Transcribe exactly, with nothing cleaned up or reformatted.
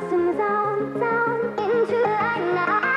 blossoms on down into the night.